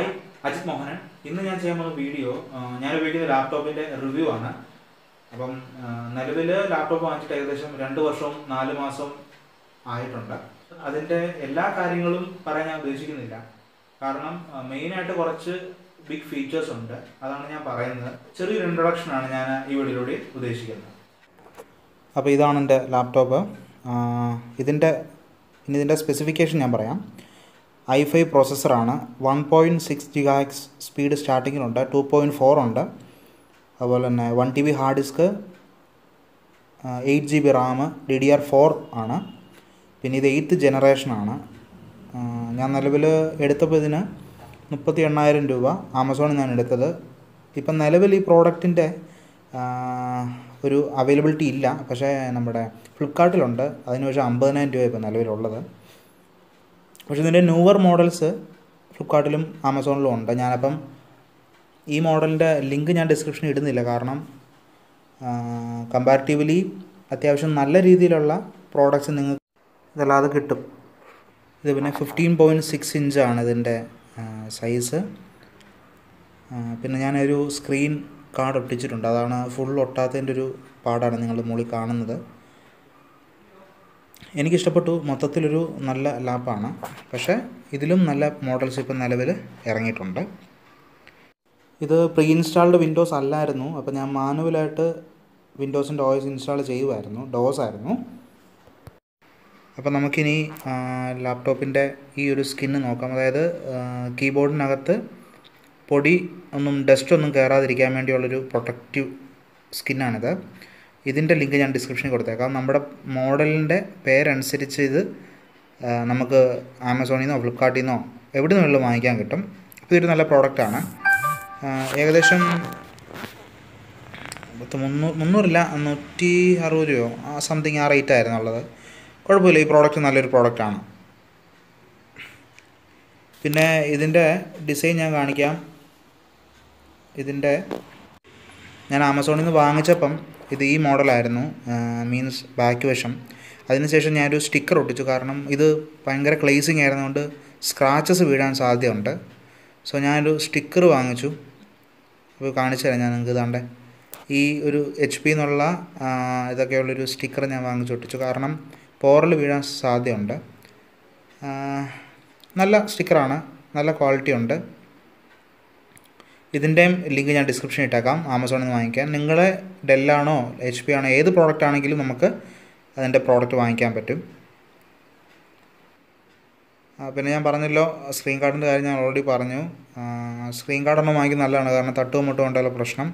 हाय अजित मोहनन इन या वीडियो या laptop review ആണ് അപ്പം നിലവിൽ ലാപ്ടോപ്പ് വാങ്ങിച്ചിട്ട് ഏകദേശം 2 വർഷം 4 മാസം ആയിട്ടുണ്ട് അതിന്റെ എല്ലാ കാര്യങ്ങളും പറയാൻ ഞാൻ ഉദ്ദേശിക്കുന്നില്ല കാരണം മെയിൻ ആയിട്ട് കുറച്ച് ബിഗ് ഫീച്ചേഴ്സ് ഉണ്ട് അതാണ് ഞാൻ പറയുന്നത് ചെറിയൊരു ഇൻട്രൊഡക്ഷൻ ആണ് ഞാൻ ഈ വീഡിയോയിലൂടെ ഉദ്ദേശിക്കുന്നത് അപ്പോൾ ഇതാണ് എൻ്റെ ലാപ്ടോപ്പ് ഇതിന്റെ സ്പെസിഫിക്കേഷൻ ഞാൻ പറയാം i5 processor 1.6 GHz speed starting 2.4 अब 1 TB hard disk 8 GB RAM DDR4 आना 8th जनरेशन आना या निलविल एडुत्तप्पतिन 38000 രൂപ Amazon नान एडुत्ततु इप्पम निलविल ई प्रोडक्टिन्टे ओरु अवेलेबिलिटी इल्ल पक्षे नम्मुडे Flipkart इलुंड अतिनु पक्षे 50000 രൂപ इप्पम निलविलुल्लतु പക്ഷേ ഇതിൻ്റെ ന്യൂവർ മോഡൽസ് ഫ്ലിപ്കാർട്ടിലും ആമസോണിലും ഉണ്ട് ഞാനപ്പം ഈ മോഡലിൻ്റെ ലിങ്ക് ഞാൻ ഡിസ്ക്രിപ്ഷനിൽ ഇടുന്നില്ല കാരണം കമ്പാരിറ്റീവ്ലി അത്യാവശ്യം നല്ല രീതിയിലുള്ള പ്രോഡക്റ്റ്സ് നിങ്ങൾക്ക് ഇതല്ലാതെ കിട്ടും ഇത് പിന്നെ 15.6 ഇഞ്ച് ആണ് ഇതിൻ്റെ സൈസ് പിന്നെ ഞാനൊരു സ്ക്രീൻ കാർഡ് ഒട്ടിച്ചിട്ടുണ്ട് അതാണ് ഫുൾ ഒട്ടാത്തതിൻ്റെ ഒരു പാടാണ് നിങ്ങൾ മുകളിൽ കാണുന്നത് എനിക്കിഷ്ടപ്പെട്ടു മൊത്തത്തിലൊരു നല്ല ലാപ്പാണ് പക്ഷേ ഇതിലും നല്ല മോഡൽസ് ഇപ്പോൾ നിലവിൽ ഇറങ്ങിയിട്ടുണ്ട് ഇത് പ്രീ ഇൻസ്റ്റാൾഡ് വിൻഡോസ് അല്ലായിരുന്നു അപ്പോൾ ഞാൻ മാനുവലായിട്ട് വിൻഡോസിൻ്റെ ഓഎസ് ഇൻസ്റ്റാൾ ചെയ്യുമായിരുന്നു ഡോസ് ആയിരുന്നു അപ്പോൾ നമുക്കിനി ലാപ്ടോപ്പിൻ്റെ ഈ ഒരു സ്കിന്ന് നോക്കാം അതായത് കീബോർഡിനകത്ത് പൊടി ഒന്നും ഡസ്റ്റ് ഒന്നും കയറാതിരിക്കാൻ വേണ്ടിയുള്ളൊരു പ്രൊട്ടക്റ്റീവ് സ്കിന്നാണിത് ഇതിന്റെ ലിങ്ക് ഞാൻ ഡിസ്ക്രിപ്ഷനിൽ കൊടുത്തേക്കാം നമ്മുടെ മോഡലിന്റെ പേരനുസരിച്ച് ഇത് നമുക്ക് ആമസോണിൽ നിന്നോ ഫ്ലിപ്കാർട്ടിൽ നിന്നോ എവിടെ നിന്നെങ്കിലും വാങ്ങിക്കാൻ കിട്ടും അപ്പോൾ ഇതൊരു നല്ല പ്രോഡക്റ്റ് ആണ് ഏകദേശം 300 ഇല്ല 160 രൂപയോ സംതിങ് ആ റേറ്റ് ആയിരുന്നുള്ളത് കുഴപ്പമില്ല ഈ പ്രോഡക്റ്റ് നല്ലൊരു പ്രോഡക്റ്റ് ആണ് പിന്നെ ഇതിന്റെ ഡിസൈൻ ഞാൻ കാണിക്കാം ഇതിന്റെ ഞാൻ ആമസോണിൽ നിന്ന് വാങ്ങിച്ചപ്പം ഇത് ഈ മോഡലായിരുന്നു മീൻസ് ബാക്ക് വശം അതിനുശേഷം ഞാനൊരു സ്റ്റിക്കർ ഒട്ടിച്ചു കാരണം ഇത് ഭയങ്കര ക്ലേസിങ് ആയിരുന്നുകൊണ്ട് സ്ക്രാച്ചസ് വീഴാൻ സാധ്യതയുണ്ട് സോ ഞാനൊരു സ്റ്റിക്കർ വാങ്ങിച്ചു അപ്പോൾ കാണിച്ചു തരാം ഞാൻ നിങ്ങൾക്ക് ഇതാണ്ട് ഈ ഒരു HP എന്നുള്ള ഇതൊക്കെയുള്ളൊരു സ്റ്റിക്കർ ഞാൻ വാങ്ങിച്ചു ഒട്ടിച്ചു കാരണം പോറൽ വീഴാൻ സാധ്യതയുണ്ട് നല്ല സ്റ്റിക്കറാണ് നല്ല ക്വാളിറ്റി ഉണ്ട് ഇതിൻ്റെയും ലിങ്ക് ഞാൻ ഡിസ്ക്രിപ്ഷനിൽ ഇട്ടേക്കാം ആമസോണിൽ നിന്ന് വാങ്ങിക്കാൻ നിങ്ങൾ ഡെല്ലാണോ HP ആണോ ഏത് പ്രോഡക്റ്റ് ആണെങ്കിലും നമുക്ക് അതിൻ്റെ പ്രോഡക്റ്റ് വാങ്ങിക്കാൻ പറ്റും പിന്നെ ഞാൻ പറഞ്ഞല്ലോ സ്ക്രീൻ കാർഡിൻ്റെ കാര്യം ഞാൻ ഓൾറെഡി പറഞ്ഞു സ്ക്രീൻ കാർഡൊന്നും വാങ്ങിക്കുന്നത് നല്ലതാണ് കാരണം തട്ടും മുട്ടും കൊണ്ടുള്ള പ്രശ്നം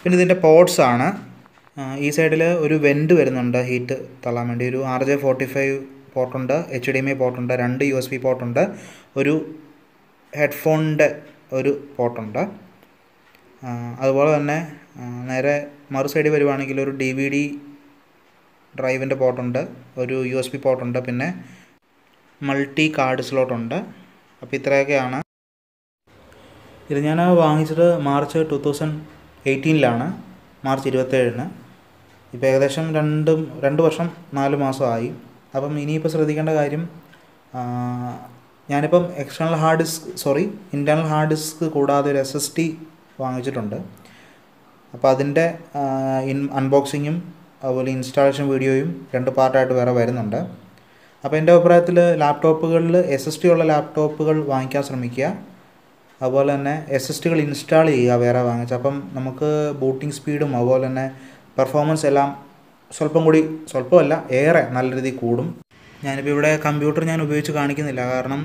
പിന്നെ ഇതിൻ്റെ പോർട്സ് ആണ് ഈ സൈഡിൽ ഒരു വെൻറ്റ് വരുന്നുണ്ട് ഹീറ്റ് തള്ളാൻ വേണ്ടി ഒരു RJ45 പോർട്ടുണ്ട് HDMI പോർട്ടുണ്ട് 2 USB പോർട്ടുണ്ട് ഒരു ഹെഡ്ഫോണിൻ്റെ ഒരു പോർട്ടുണ്ട് അതുപോലെ തന്നെ നേരെ മറു സൈഡിൽ വരുവാണെങ്കിൽ ഒരു DVD ഡ്രൈവിൻ്റെ പോർട്ടുണ്ട് ഒരു USB പോർട്ടുണ്ട് പിന്നെ മൾട്ടി കാർഡ് സ്ലോട്ടുണ്ട് അപ്പോൾ ഇത്രയൊക്കെയാണ് ഇത് ഞാൻ വാങ്ങിച്ചത് മാർച്ച് 2018 മാർച്ച് 27 ഇപ്പോൾ ഏകദേശം 2 വർഷം 4 മാസമായി അപ്പം ഇനിയിപ്പോൾ ശ്രദ്ധിക്കേണ്ട കാര്യം ഞാനിപ്പം ഇൻറ്റേർണൽ ഹാർഡ് ഡിസ്ക് കൂടാതെ ഒരു SSD വാങ്ങിച്ചിട്ടുണ്ട് അപ്പോൾ അതിൻ്റെ അൺബോക്സിങ്ങും അതുപോലെ ഇൻസ്റ്റാളേഷൻ വീഡിയോയും 2 പാർട്ടായിട്ട് വേറെ വരുന്നുണ്ട് അപ്പോൾ എൻ്റെ അഭിപ്രായത്തിൽ ലാപ്ടോപ്പുകളിൽ SSD ഉള്ള ലാപ്ടോപ്പുകൾ വാങ്ങിക്കാൻ ശ്രമിക്കുക അതുപോലെ തന്നെ SSDകൾ ഇൻസ്റ്റാൾ ചെയ്യുക വേറെ വാങ്ങിച്ച അപ്പം നമുക്ക് ബൂട്ടിംഗ് സ്പീഡും അതുപോലെ തന്നെ പെർഫോമൻസ് എല്ലാം സ്വല്പമല്ല ഏറെ നല്ല രീതിയിൽ കൂടും ഞാനിപ്പോൾ ഇവിടെ കമ്പ്യൂട്ടർ ഞാൻ ഉപയോഗിച്ച് കാണിക്കുന്നില്ല കാരണം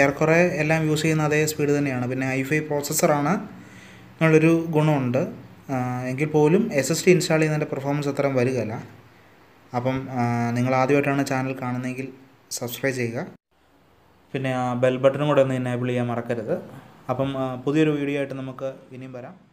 ഏറെക്കുറെ എല്ലാം യൂസ് ചെയ്യുന്ന അതേ സ്പീഡ് തന്നെയാണ് പിന്നെ i5 പ്രോസസ്സറാണ് എന്നുള്ളൊരു ഗുണമുണ്ട് എങ്കിൽ പോലും SSD ഇൻസ്റ്റാൾ ചെയ്യുന്നതിൻ്റെ പെർഫോമൻസ് അത്രയും വരികയില്ല അപ്പം നിങ്ങൾ ആദ്യമായിട്ടാണ് ചാനൽ കാണുന്നതെങ്കിൽ സബ്സ്ക്രൈബ് ചെയ്യുക പിന്നെ ബെൽ ബട്ടണും കൂടെ ഒന്ന് എനേബിൾ ചെയ്യാൻ മറക്കരുത് അപ്പം പുതിയൊരു വീഡിയോ ആയിട്ട് നമുക്ക് ഇനിയും വരാം